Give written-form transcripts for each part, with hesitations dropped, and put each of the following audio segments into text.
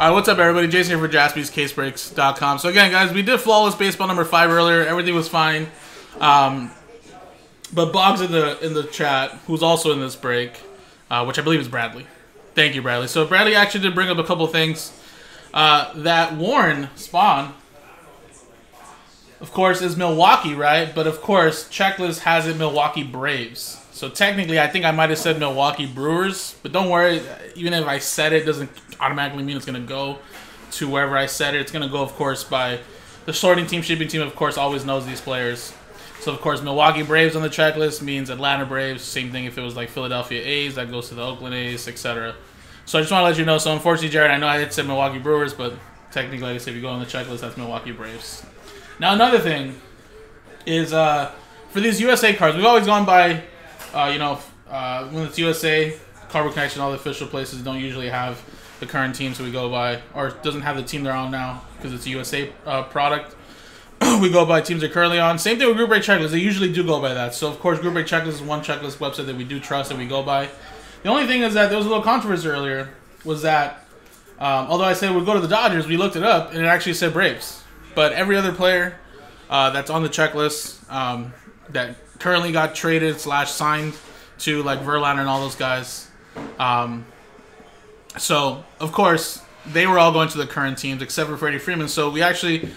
Alright, what's up everybody? Jason here for JaspysCaseBreaks.com. So again, guys, we did Flawless baseball number 5 earlier. Everything was fine. But Boggs in the chat, who's also in this break, which I believe is Bradley. Thank you, Bradley. So Bradley actually did bring up a couple of things that Warren Spahn, of course, is Milwaukee, right? But of course, Checklist has it Milwaukee Braves. So technically, I think I might have said Milwaukee Brewers, but don't worry. Even if I said it, doesn't automatically mean it's going to go to wherever I said it. It's going to go, of course, by the sorting team, shipping team, of course, always knows these players. So, of course, Milwaukee Braves on the checklist means Atlanta Braves. Same thing if it was like Philadelphia A's, that goes to the Oakland A's, etc. So I just want to let you know. So, unfortunately, Jared, I know I had said Milwaukee Brewers, but technically, like I said, if you go on the checklist, that's Milwaukee Braves. Now, another thing is for these USA cards, we've always gone by... when it's USA, Cardboard Connection, all the official places don't usually have the current team, so we go by, or doesn't have the team they're on now, because it's a USA product. We go by teams they're currently on. Same thing with Group Break Checklist. They usually do go by that. So, of course, Group Break Checklist is one checklist website that we do trust and we go by. The only thing is that there was a little controversy earlier, was that, although I said we'd go to the Dodgers, we looked it up, and it actually said Braves. But every other player that's on the checklist that currently got traded / signed to like Verlander and all those guys. So, of course, they were all going to the current teams except for Freddie Freeman. So we actually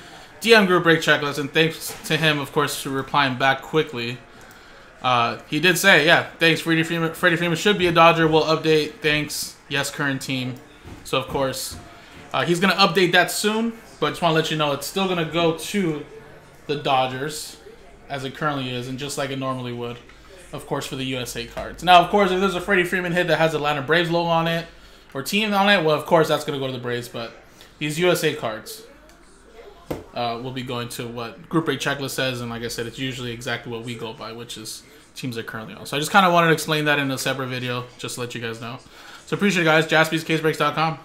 DM Group Break Checklist, and thanks to him, of course, for replying back quickly. He did say, yeah, thanks, Freddie Freeman. Freddie Freeman should be a Dodger. We'll update. Thanks. Yes, current team. So, of course, he's going to update that soon. But just want to let you know it's still going to go to the Dodgers, as it currently is, and just like it normally would, of course, for the USA cards. Now, of course, if there's a Freddie Freeman hit that has Atlanta Braves logo on it, or team on it, well, of course, that's going to go to the Braves, but these USA cards will be going to what Group Break Checklist says, and like I said, it's usually exactly what we go by, which is teams are currently on. So I just kind of wanted to explain that in a separate video, just to let you guys know. So appreciate it, guys. JaspysCaseBreaks.com.